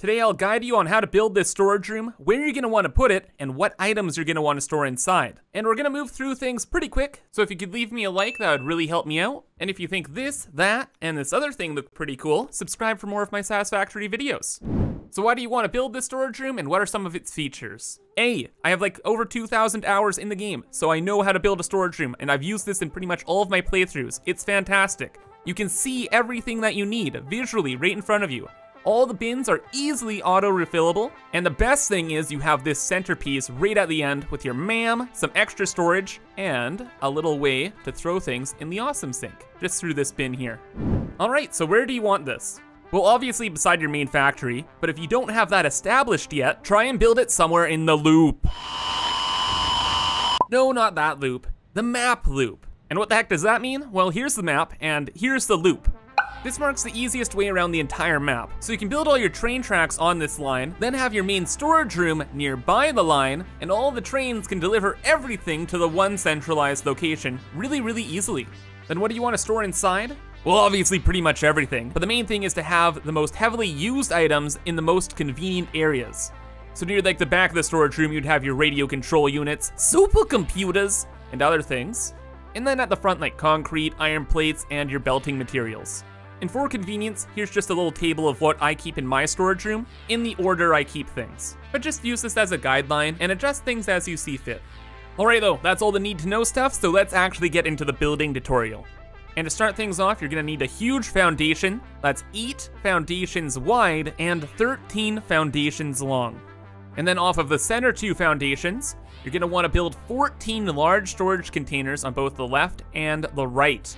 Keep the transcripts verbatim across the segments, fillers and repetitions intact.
Today I'll guide you on how to build this storage room, where you're going to want to put it, and what items you're going to want to store inside. And we're going to move through things pretty quick, so if you could leave me a like, that would really help me out. And if you think this, that, and this other thing look pretty cool, subscribe for more of my Satisfactory videos. So why do you want to build this storage room, and what are some of its features? A, I have like over two thousand hours in the game, so I know how to build a storage room, and I've used this in pretty much all of my playthroughs. It's fantastic. You can see everything that you need, visually, right in front of you. All the bins are easily auto-refillable, and the best thing is you have this centerpiece right at the end with your MAM, some extra storage, and a little way to throw things in the awesome sink, just through this bin here. Alright, so where do you want this? Well, obviously beside your main factory, but if you don't have that established yet, try and build it somewhere in the loop. No, not that loop. The map loop. And what the heck does that mean? Well, here's the map, and here's the loop. This marks the easiest way around the entire map, so you can build all your train tracks on this line, then have your main storage room nearby the line, and all the trains can deliver everything to the one centralized location really, really easily. Then what do you want to store inside? Well, obviously pretty much everything, but the main thing is to have the most heavily used items in the most convenient areas. So near like the back of the storage room, you'd have your radio control units, supercomputers, and other things. And then at the front, like concrete, iron plates, and your belting materials. And for convenience, here's just a little table of what I keep in my storage room, in the order I keep things. But just use this as a guideline and adjust things as you see fit. Alright though, that's all the need to know stuff, so let's actually get into the building tutorial. And to start things off, you're going to need a huge foundation that's eight foundations wide and thirteen foundations long. And then off of the center two foundations, you're going to want to build fourteen large storage containers on both the left and the right.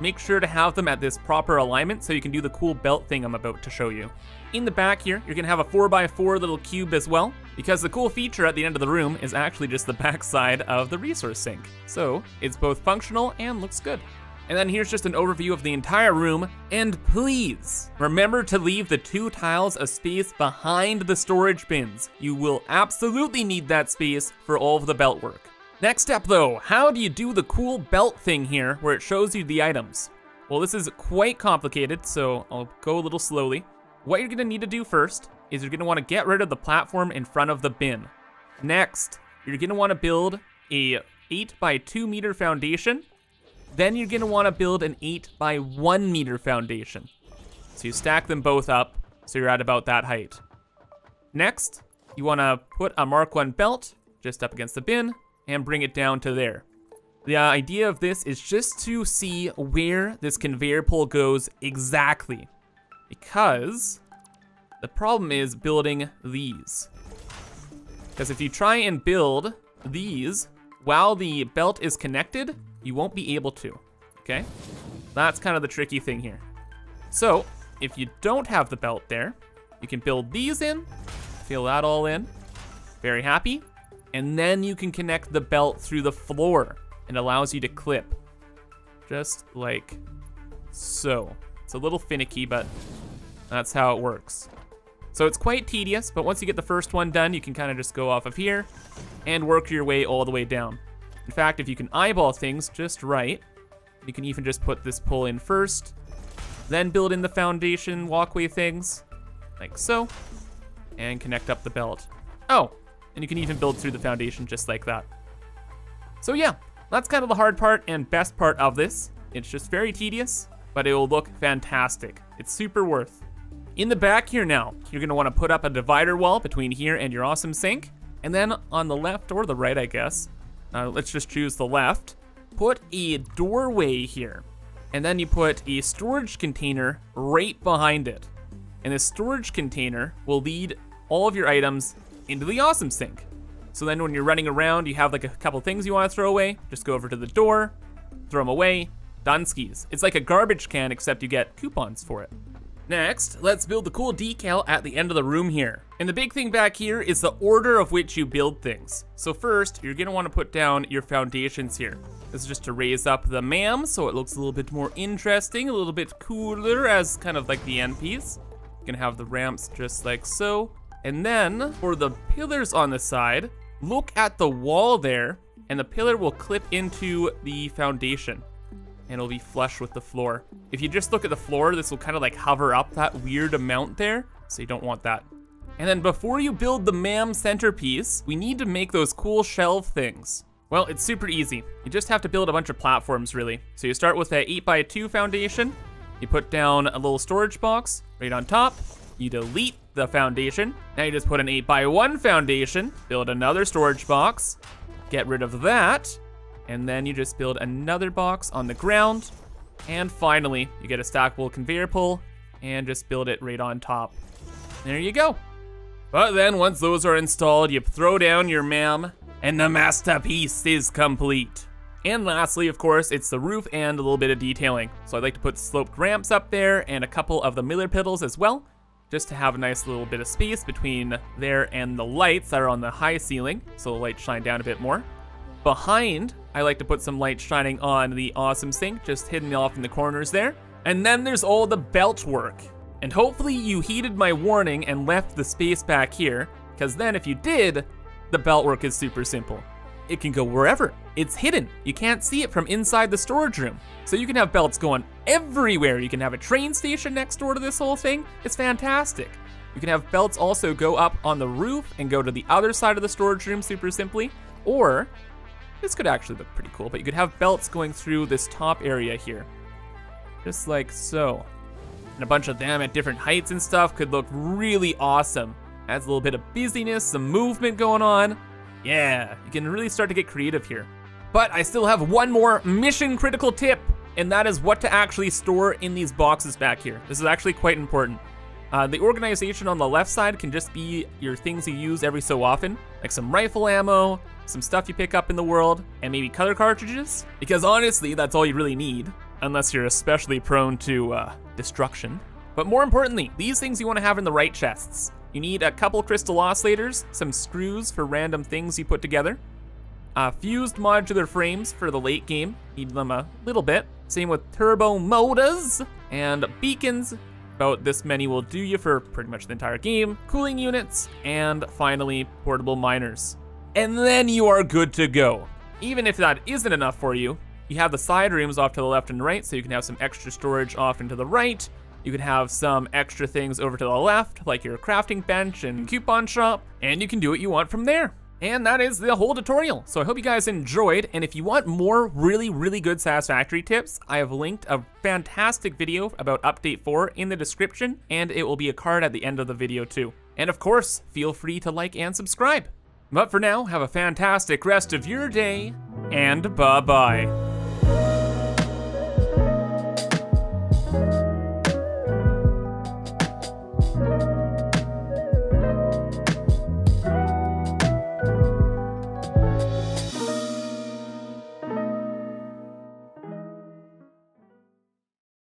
Make sure to have them at this proper alignment so you can do the cool belt thing I'm about to show you. In the back here, you're going to have a four by four little cube as well, because the cool feature at the end of the room is actually just the back side of the resource sink. So it's both functional and looks good. And then here's just an overview of the entire room, and please remember to leave the two tiles of space behind the storage bins. You will absolutely need that space for all of the belt work. Next step though, how do you do the cool belt thing here where it shows you the items? Well, this is quite complicated, so I'll go a little slowly. What you're gonna need to do first is you're gonna wanna get rid of the platform in front of the bin. Next, you're gonna wanna build a eight by two meter foundation. Then you're gonna wanna build an eight by one meter foundation. So you stack them both up, so you're at about that height. Next, you wanna put a Mark one belt just up against the bin and bring it down to there. The idea of this is just to see where this conveyor pole goes exactly, because the problem is building these. Because if you try and build these while the belt is connected, you won't be able to, okay? That's kind of the tricky thing here. So, if you don't have the belt there, you can build these in, fill that all in, very happy, and then you can connect the belt through the floor and allows you to clip, just like so. It's a little finicky, but that's how it works. So it's quite tedious, but once you get the first one done, you can kind of just go off of here and work your way all the way down. In fact, if you can eyeball things just right, you can even just put this pole in first, then build in the foundation walkway things, like so, and connect up the belt. Oh, and you can even build through the foundation just like that. So yeah, that's kind of the hard part and best part of this. It's just very tedious, but it will look fantastic. It's super worth. In the back here now, you're gonna wanna put up a divider wall between here and your awesome sink, and then on the left or the right, I guess, Uh, let's just choose the left, put a doorway here, and then you put a storage container right behind it. And this storage container will lead all of your items into the awesome sink. So then when you're running around, you have like a couple things you want to throw away, just go over to the door, throw them away, dunskies. It's like a garbage can, except you get coupons for it. Next, let's build the cool decal at the end of the room here. And the big thing back here is the order of which you build things. So first, you're gonna wanna put down your foundations here. This is just to raise up the MAM, so it looks a little bit more interesting, a little bit cooler as kind of like the end piece. You're gonna have the ramps just like so. And then, for the pillars on the side, look at the wall there, and the pillar will clip into the foundation. And it'll be flush with the floor. If you just look at the floor, this will kind of like hover up that weird amount there, so you don't want that. And then before you build the MAM centerpiece, we need to make those cool shelf things. Well, it's super easy. You just have to build a bunch of platforms, really. So you start with an eight by two foundation. You put down a little storage box right on top. You delete the foundation. Now you just put an eight by one foundation, build another storage box, get rid of that, and then you just build another box on the ground. And finally, you get a stackable conveyor pull and just build it right on top. There you go. But then once those are installed, you throw down your MAM and the masterpiece is complete. And lastly, of course, it's the roof and a little bit of detailing. So I'd like to put sloped ramps up there and a couple of the miller piddles as well, just to have a nice little bit of space between there and the lights that are on the high ceiling, so the lights shine down a bit more. Behind, I like to put some lights shining on the awesome sink, just hidden off in the corners there. And then there's all the belt work. And hopefully you heeded my warning and left the space back here, because then if you did, the belt work is super simple. It can go wherever. It's hidden. You can't see it from inside the storage room. So you can have belts going everywhere. You can have a train station next door to this whole thing. It's fantastic. You can have belts also go up on the roof and go to the other side of the storage room super simply. Or, this could actually look pretty cool, but you could have belts going through this top area here. Just like so. And a bunch of them at different heights and stuff could look really awesome. Adds a little bit of busyness, some movement going on. Yeah, you can really start to get creative here. But I still have one more mission critical tip, and that is what to actually store in these boxes back here. This is actually quite important. Uh, the organization on the left side can just be your things you use every so often, like some rifle ammo, some stuff you pick up in the world, and maybe color cartridges, because honestly, that's all you really need, unless you're especially prone to uh, destruction. But more importantly, these things you want to have in the right chests. You need a couple crystal oscillators, some screws for random things you put together, uh, fused modular frames for the late game, need them a little bit. Same with turbo motors and beacons, about this many will do you for pretty much the entire game, cooling units, and finally portable miners. And then you are good to go. Even if that isn't enough for you, you have the side rooms off to the left and right, so you can have some extra storage off into the right. You can have some extra things over to the left, like your crafting bench and coupon shop, and you can do what you want from there. And that is the whole tutorial. So I hope you guys enjoyed, and if you want more really, really good Satisfactory tips, I have linked a fantastic video about update four in the description, and it will be a card at the end of the video too. And of course, feel free to like and subscribe. But for now, have a fantastic rest of your day, and bye-bye.